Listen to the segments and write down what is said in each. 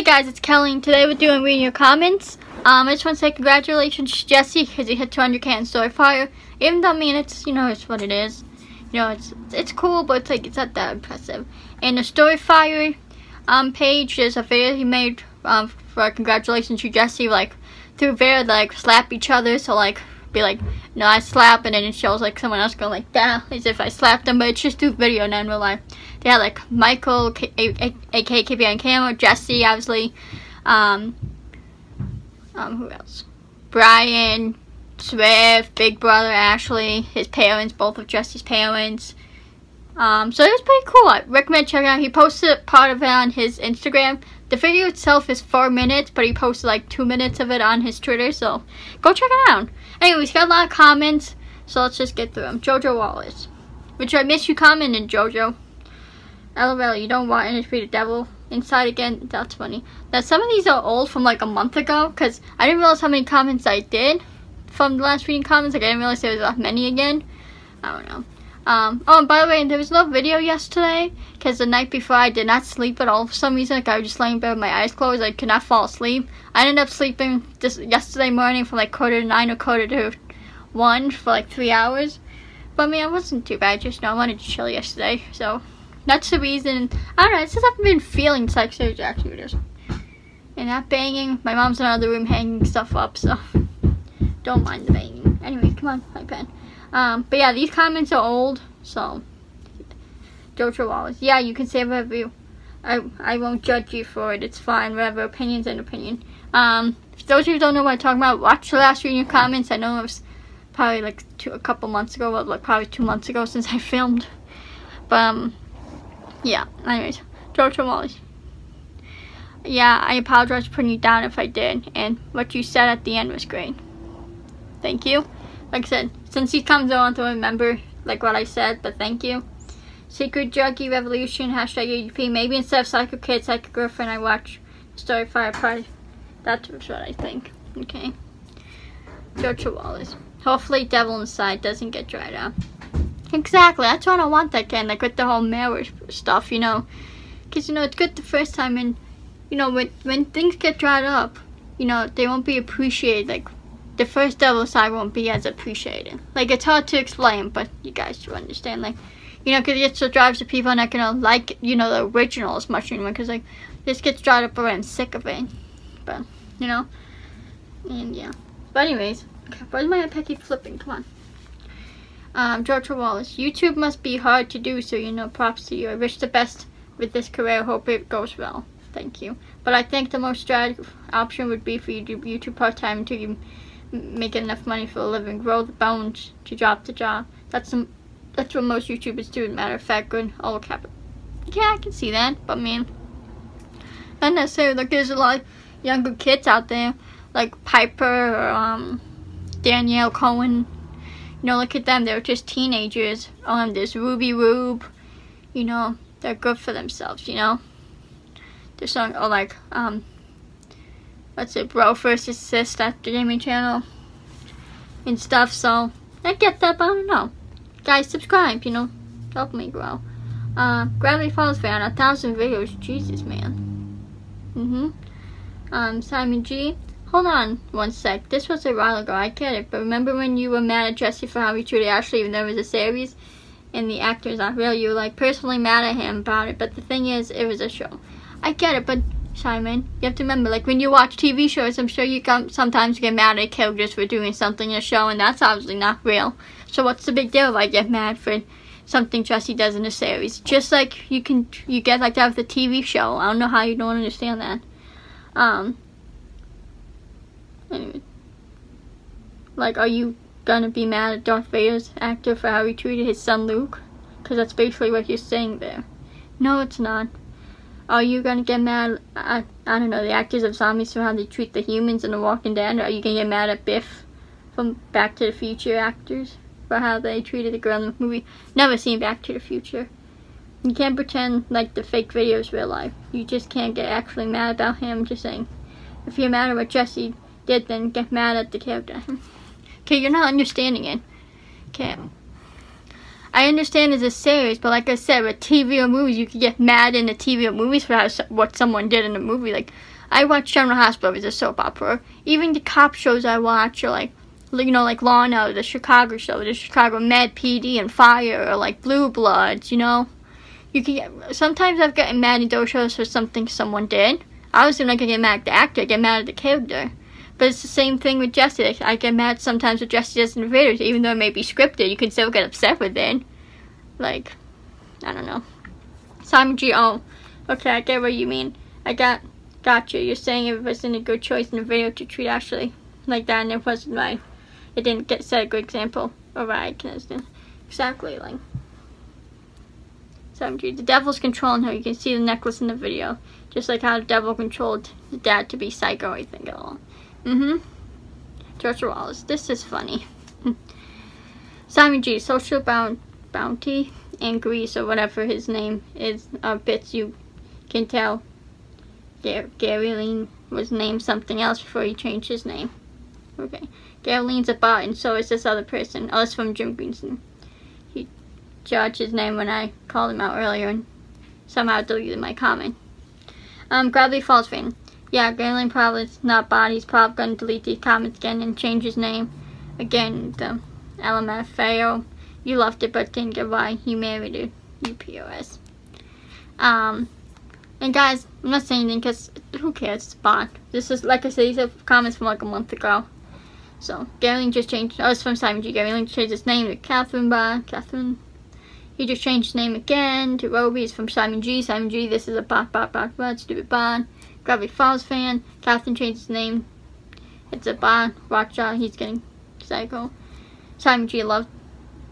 Hey guys, it's Kelly, and today we're reading your comments. I just want to say congratulations to Jesse, because he hit 200k in Story Fire. Even though, I mean, it's, you know, it's what it is. You know, it's cool, but it's like, it's not that impressive. And the Story Fire page, there's a video he made for congratulations to Jesse, like, through there, like, slap each other, so, like, be like, no, I slap, and then it shows, like, someone else going like that, as if I slapped them, but it's just through video, not in real life. They had, like, Michael, aka KB on camera, Jesse, obviously, who else? Brian Swift, Big Brother, Ashley, his parents, both of Jesse's parents. So it was pretty cool. I recommend checking out. He posted part of it on his Instagram. The video itself is 4 minutes, but he posted like 2 minutes of it on his Twitter, so go check it out. Anyways, got a lot of comments, so let's just get through them. Jojo Wallace. Which I miss you commenting, Jojo. LOL, you don't want industry to devil inside again? That's funny. Now, some of these are old from like a month ago, because I didn't realize how many comments I did from the last reading comments. Like, I didn't realize there was that many again. I don't know. Oh, and by the way, there was no video yesterday because the night before I did not sleep at all for some reason. Like, I was just laying in bed with my eyes closed. I could not fall asleep. I ended up sleeping just yesterday morning from like 8:45 or 1:45 for like 3 hours. But I mean, I wasn't too bad. Just, you know, I wanted to chill yesterday. So that's the reason. I don't know. It's just I've been feeling psychotic activities. And that banging. My mom's in another room hanging stuff up, so don't mind the banging. Anyway, come on, my pen. But yeah, these comments are old, so Jojo Wallace. Yeah, you can say whatever you I won't judge you for it, it's fine, whatever, opinion's an opinion. For those of you who don't know what I'm talking about, watch the last reading comments. I know it was probably like probably 2 months ago since I filmed. But yeah, anyways, Jojo Wallace. Yeah, I apologize for putting you down if I did, and what you said at the end was great. Thank you. Like I said, since he comes, I want to remember like what I said, but thank you. Secret Juggie Revolution, #ADP. Maybe instead of Psycho Kid, Psycho Girlfriend, I watch Story Fire Party. That's what I think. Okay. Jojo Wallace. Hopefully Devil Inside doesn't get dried out. Exactly. That's what I want that again. Like with the whole marriage stuff, you know. Because, you know, it's good the first time, and, you know, when things get dried up, you know, they won't be appreciated. Like, the first Devil Side won't be as appreciated. Like, it's hard to explain, but you guys should understand. Like, you know, because it still drives the people not gonna like, you know, the original as much anymore. Because, like, this gets dried up around sick of it. But, you know. And, yeah. But, anyways. Okay, where's my pecky flipping? Come on. George Wallace. YouTube must be hard to do, so, you know, props to you. I wish the best with this career. Hope it goes well. Thank you. But I think the most strategic option would be for you to do YouTube part-time until you make enough money for a living, grow the bones to job to job. That's what most YouTubers do. As a matter of fact, good all cap. Yeah, I can see that, but man, not necessarily. Like, there's a lot of younger kids out there, like Piper or Danielle Cohen. You know, look at them. They're just teenagers. There's Ruby Rube. You know, they're good for themselves. You know, there's some or like what's it, Bro versus Sis, that gaming channel and stuff, so I get that, but I don't know. Guys, subscribe, you know, help me grow. Gravity Falls fan, 1,000 videos, Jesus, man. Simon G, hold on one sec, this was a while ago, I get it, but remember when you were mad at Jesse for how he treated Ashley even though it was a series and the actor's not real? You were like personally mad at him about it, but the thing is, it was a show. I get it, but Simon, you have to remember, like, when you watch TV shows, I'm sure you can sometimes get mad at characters for doing something in a show, and that's obviously not real. So what's the big deal if I get mad for something Jesse does in a series? Just like you get like that with a TV show. I don't know how you don't understand that. Anyway, like, are you gonna be mad at Darth Vader's actor for how he treated his son Luke? Because that's basically what you're saying there. No, it's not. Are you gonna get mad at, I don't know, the actors of zombies for how they treat the humans in The Walking Dead? Or are you gonna get mad at Biff from Back to the Future actors for how they treated the girl in the movie? Never seen Back to the Future. You can't pretend like the fake video is real life. You just can't get actually mad about him. Just saying, if you're mad at what Jesse did, then get mad at the character. Okay, you're not understanding it. Okay. I understand it's a series, but like I said, with TV or movies, you could get mad in the TV or movies for how, what someone did in the movie. Like, I watch General Hospital as a soap opera. Even the cop shows I watch are like, you know, like Law and Order, the Chicago show, the Chicago Med, PD, and Fire, or like Blue Bloods, you know? You can get, sometimes I've gotten mad at those shows for something someone did. Obviously, I'm not gonna get mad at the actor, I get mad at the character. But it's the same thing with Jesse. Like, I get mad sometimes with Jesse does in the videos, even though it may be scripted, you can still get upset with it. Like, I don't know. Simon G, oh, okay, I get what you mean. I got you. You're saying it wasn't a good choice in the video to treat Ashley like that, and it wasn't right. It didn't get set a good example. Alright, I can understand. Exactly, like. Simon G, the devil's controlling her. You can see the necklace in the video. Just like how the devil controlled the dad to be psycho, I think, at all. Mm-hmm. George Wallace, this is funny. Simon G, social bounty and grease, or whatever his name is, bits you can tell. Gary Lean was named something else before he changed his name. Okay. Gary Lean's a bot, and so is this other person. Oh, it's from Jim Greenson. He judged his name when I called him out earlier, and somehow deleted my comment. Gravity Falls fan. Yeah, Grayling probably is not bot. He's probably going to delete these comments again and change his name. Again, the LMFAO. You loved it, but didn't get why he married it. UPOS. And guys, I'm not saying anything because who cares? It's bot. This is, like I said, these are comments from like a month ago. So, Grayling just changed. Oh, it's from Simon G. Grayling changed his name to Catherine. He just changed his name again to Roby. It's from Simon G. Simon G, this is a bot, stupid bot. Gravity Falls fan. Catherine changed his name. It's a bot. Rockjaw, he's getting psycho. Simon G loved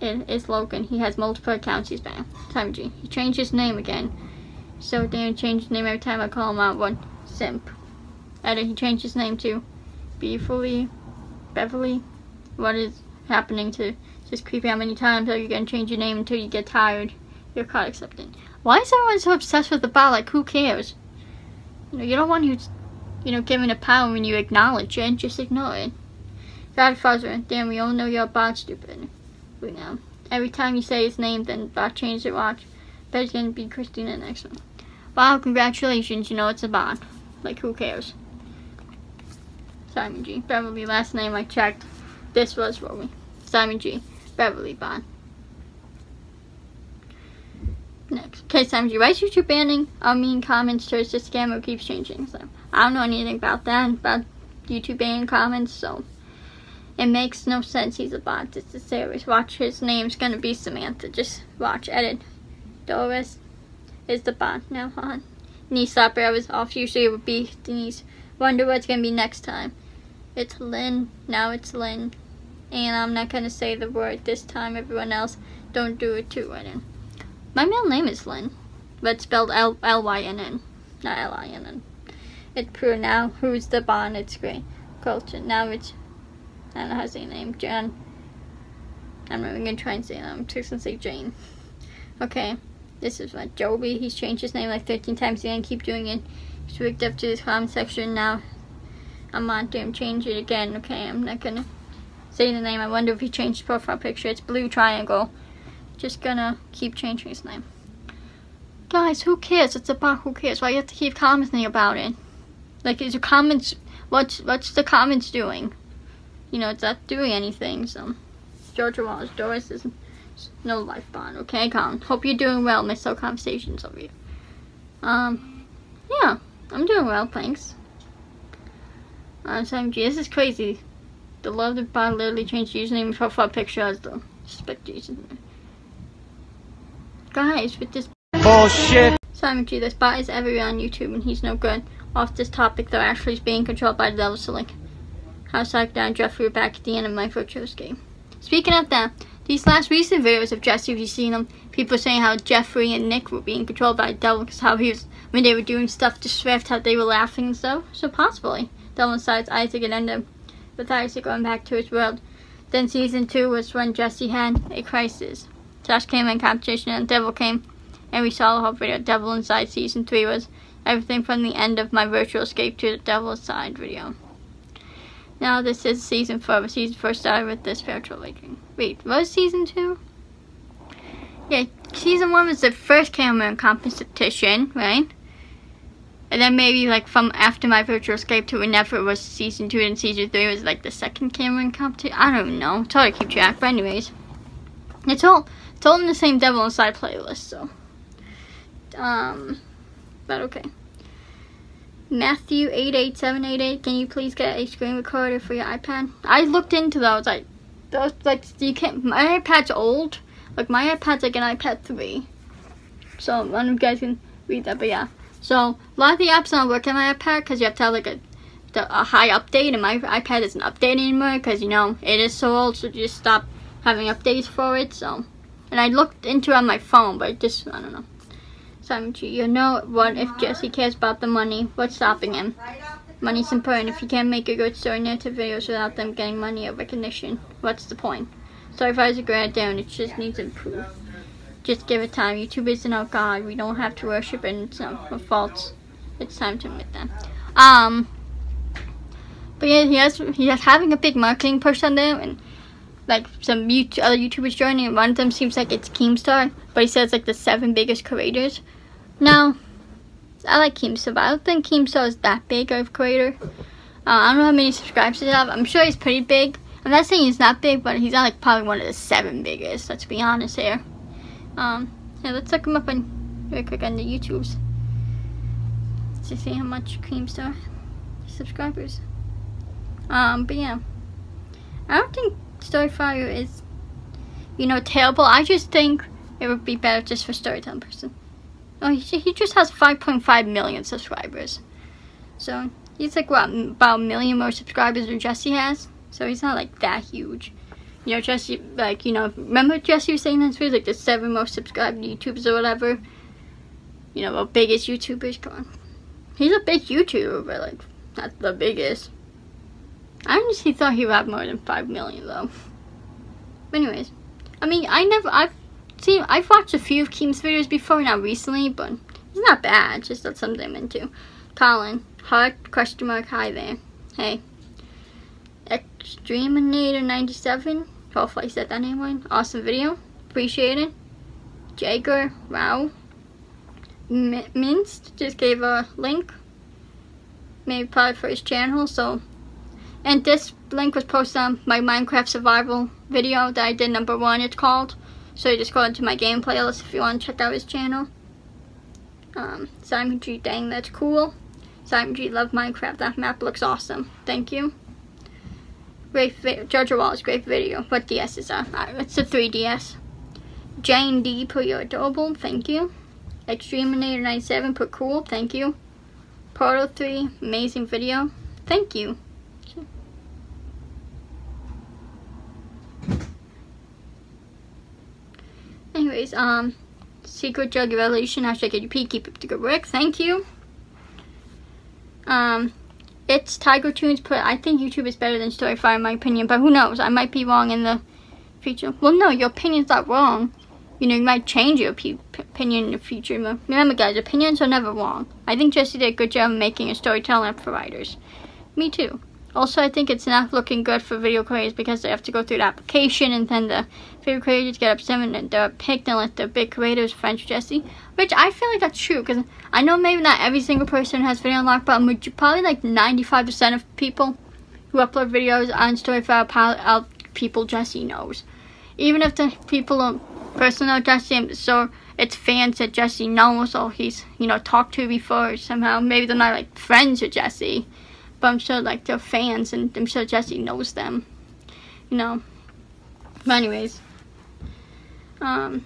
it. It's Logan. He has multiple accounts. He's banned. Simon G. He changed his name again. So Dan changed his name every time I call him out. One simp. Edit, he changed his name to Beverly. What is happening to... Just creepy how many times are you gonna change your name until you get tired? You're caught accepting. Why is everyone so obsessed with the bot? Like, who cares? You know, you don't want who's, you know, giving a power when you acknowledge it. Just ignore it. Godfather, damn, we all know you're a bot, stupid. We know. Every time you say his name, then bot changes the watch. Bet it's gonna be Christina next one. Wow, congratulations, you know it's a bot. Like, who cares? Simon G. Beverly, last name I checked. This was Romy. Simon G. Beverly bot. Next. Okay, Simon G. Why is YouTube banning our mean comments towards the scammer keeps changing? So I don't know anything about that, about YouTube banning comments, so it makes no sense. He's a bot. It's a series. Watch, his name's gonna be Samantha. Just watch. Edit. Doris is the bot now, huh? Knee slapper, I was off. Usually it would be Denise. Wonder what's gonna be next time. It's Lynn. Now it's Lynn. And I'm not gonna say the word this time. Everyone else, don't do it too. Right in. My middle name is Lynn, but spelled L-Y-N-N, not L-I-N-N. It's Prue now. Who's the bond? It's Gray. Culture now. It's, I don't know how to say your name. Jan. I'm not even gonna try and say that. I'm just gonna say Jane. Okay. This is like Joby. He's changed his name like 13 times. He's gonna keep doing it. He's rigged up to this comment section now. I'm on to him. Change it again. Okay. I'm not gonna. Say the name. I wonder if he changed his profile picture. It's blue triangle. Just gonna keep changing his name. Guys, who cares? It's a bot. Who cares? Why you have to keep commenting about it? Like, is your comments? What's the comments doing? You know, it's not doing anything. So, Jojo Wallace, Doris is no life bond. Okay, Colin. Hope you're doing well. Miss all conversations over you. Yeah, I'm doing well. Thanks. Simon G, this is crazy. The love that bot literally changed the username and profile picture as the spectators. Guys, with this bullshit. Simon G, this bot is everywhere on YouTube and he's no good. Off this topic though, Ashley's being controlled by the devil, so like how psyched down Jeffrey back at the end of my Virtuos game. Speaking of that, these last recent videos of Jesse, if you've seen them, people were saying how Jeffrey and Nick were being controlled by the devil because how he was, when they were doing stuff to Swift, how they were laughing and stuff. So possibly, devil insides Isaac and end up with Isaac going back to his world. Then season 2 was when Jesse had a crisis. Josh came in competition and the devil came and we saw the whole video. Devil Inside season 3 was everything from the end of my virtual escape to the devil inside video. Now this is season 4, but season 4 started with this spiritual awakening. Wait, was season 2? Yeah, season one was the first cameraman competition, right? And then maybe like from after My Virtual Escape to whenever it was season two, and season three was like the second cameraman competition. I don't know. It's hard to keep track, but anyways. It's all in the same Devil Inside playlist, so. But okay. Matthew88788, can you please get a screen recorder for your iPad? I looked into those. You can't. My iPad's old. Like my iPad's like an iPad 3. So one of you guys can read that, but yeah. So a lot of the apps don't work on my iPad because you have to have like a high update, and my iPad isn't updated anymore because, you know, it is so old, so you just stop having updates for it. So, and I looked into it on my phone, but I don't know. Simon G, you know what, if Jesse cares about the money, what's stopping him? Money's important. If you can't make a good story narrative videos without them getting money or recognition, what's the point? Story Fire is a great idea and it just needs improve. Just give it time. YouTube isn't our God. We don't have to worship it, and it's not our fault. It's time to admit that. But yeah, he has having a big marketing push on there, and like some other YouTubers joining, and one of them seems like it's Keemstar, but he says like the 7 biggest creators. Now, I like Keemstar, but I don't think Keemstar is that big of a creator. I don't know how many subscribers he has. I'm sure he's pretty big. I'm not saying he's not big, but he's not like probably one of the 7 biggest. Let's be honest here. Yeah, let's look him up real quick on the YouTubes to see how much Keemstar subscribers. But yeah, I don't think Story Fire is, you know, terrible. I just think it would be better just for storytelling person. Oh, he just has 5.5 million subscribers, so he's like what, about 1 million more subscribers than Jesse has. So he's not like that huge. You know, Jesse, like, you know, remember Jesse was saying that's like the 7 most subscribed YouTubers or whatever. You know, the biggest YouTubers, come on. He's a big YouTuber, but like, not the biggest. I honestly thought he had more than 5 million, though. But anyways, I mean, I've watched a few of Keem's videos before, not recently, but he's not bad, just not something I'm into. Colin, heart, question mark, hi there. Hey. Xtreminator97, hopefully I said that name right. Awesome video, appreciate it. Jager, wow. Minced just gave a link, maybe probably for his channel. So, and this link was posted on my Minecraft survival video that I did, #1 it's called. So you just go into my game playlist if you want to check out his channel. Simon G, dang, that's cool. Simon G, love Minecraft, that map looks awesome, thank you. Great video, Jojo Wallace, great video. What DS is that? It's a 3DS. Jane D, put your adorable, thank you. Xtreminator97, put cool, thank you. Proto3, amazing video, thank you. Anyways, Secret Juggie Revolution, #KDP, keep up the good work, thank you. It's Tiger Tunes, put I think YouTube is better than Story Fire in my opinion, but who knows, I might be wrong in the future. Well, no, your opinion's not wrong. You know, you might change your opinion in the future. Remember guys, opinions are never wrong. I think Jesse did a good job of making a storytelling app for writers. Me too. Also, I think it's not looking good for video creators because they have to go through the application, and then the video creators get upset and they're picked unless they're big creators, French Jesse. Which I feel like that's true, because I know maybe not every single person has video unlocked, but probably like 95% of people who upload videos on Story Fire are people Jesse knows. Even if the people don't personally know Jesse, so it's fans that Jesse knows or he's, you know, talked to before somehow. Maybe they're not like friends with Jesse, but I'm sure like they're fans, and I'm sure Jesse knows them, you know. But anyways, oh,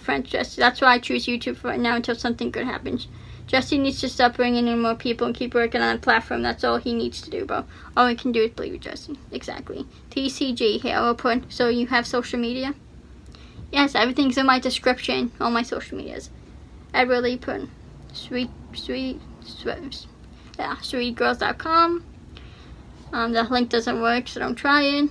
French Jesse, that's why I choose YouTube for right now until something good happens. Jesse needs to stop bringing in more people and keep working on a platform. That's all he needs to do, bro. All he can do is believe Jesse. Exactly. TCG here, I'll put, so you have social media? Yes, everything's in my description, all my social medias. I really put sweet. Yeah, sweetgirls.com. The link doesn't work, so don't try it.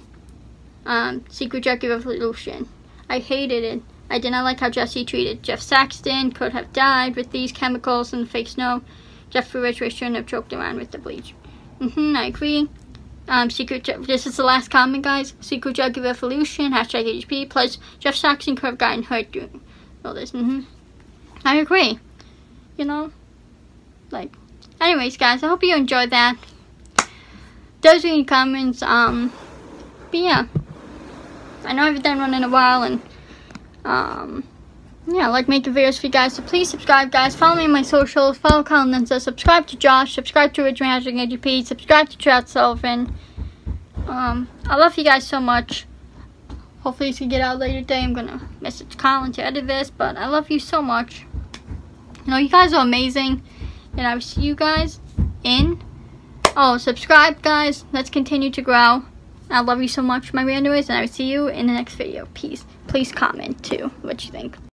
Secret Juggie Revolution. I hated it. I did not like how Jesse treated Jeff Saxton. Could have died with these chemicals and fake snow. Jeffrey Richards shouldn't have joked around with the bleach. I agree. This is the last comment, guys. Secret Juggie Revolution, hashtag HP, plus Jeff Saxton could have gotten hurt doing all this. I agree. You know? Like, anyways, guys, I hope you enjoyed that. Those are your comments, but yeah. I know I haven't done one in a while, and, yeah, I like making videos for you guys, so please subscribe, guys. Follow me on my socials, follow Colin Lenza, subscribe to Josh, subscribe to Xtreminator97, subscribe to Chad Sullivan. I love you guys so much. Hopefully this can get out later today. I'm gonna message Colin to edit this, but I love you so much. You know, you guys are amazing, and I will see you guys in... Oh, subscribe, guys. Let's continue to grow. I love you so much, my randomies, and I will see you in the next video. Peace. Please comment, too, what you think.